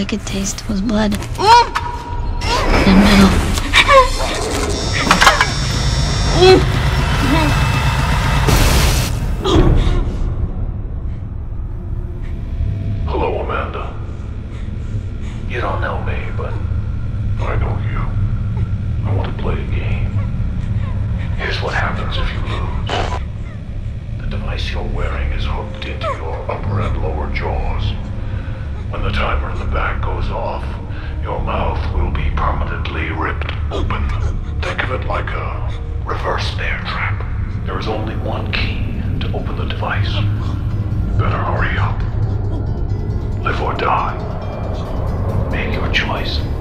I could taste was blood and metal. Hello, Amanda. You don't know me, but I know you. I want to play a game. Here's what happens if you lose. The device you're wearing is hooked into your upper and lower jaws. When the timer in the back goes off, your mouth will be permanently ripped open. Think of it like a reverse snare trap. There is only one key to open the device. You better hurry up. Live or die. Make your choice.